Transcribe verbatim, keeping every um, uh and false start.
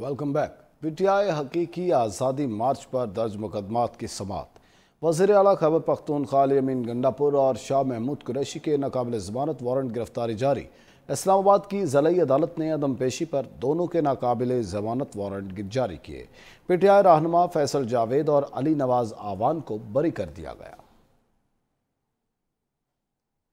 Welcome back. PTI हकीकी आज़ादी मार्च पर दर्ज मुकदमात की समाअत। वज़ीर आला खैबर पख्तूनख्वा अली अमीन गंडापुर और शाह महमूद कुरैशी के नाकाबिल ज़मानत वारंट गिरफ्तारी जारी। इस्लामाबाद की ज़िली अदालत ने अदम पेशी पर दोनों के नाकाबिल ज़मानत वारंट जारी किए। पीटीआई रहनुमा फैसल जावेद और अली नवाज़ आवान को बरी कर दिया गया।